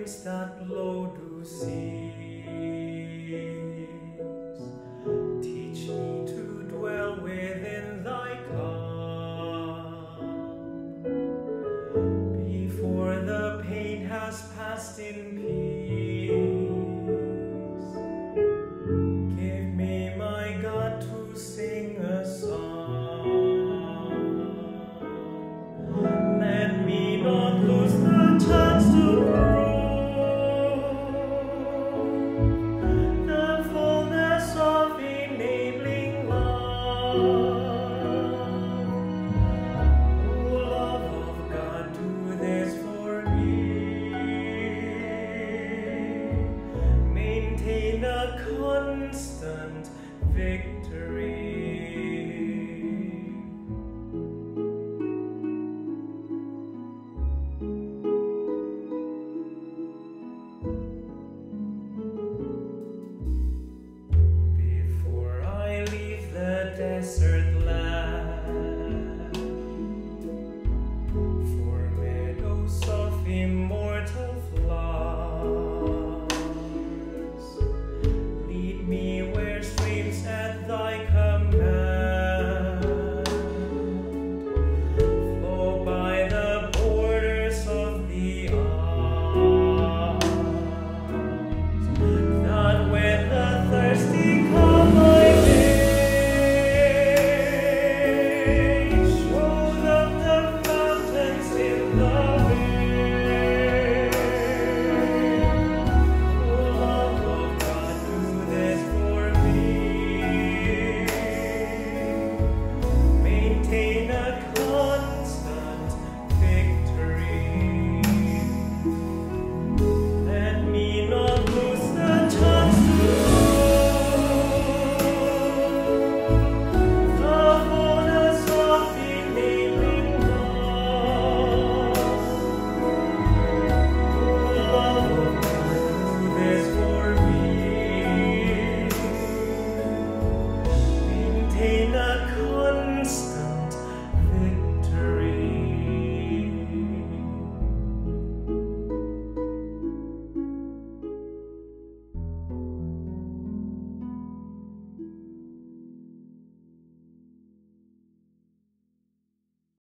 waves that blow to seas. Teach me to dwell within thy calm, before the pain has passed in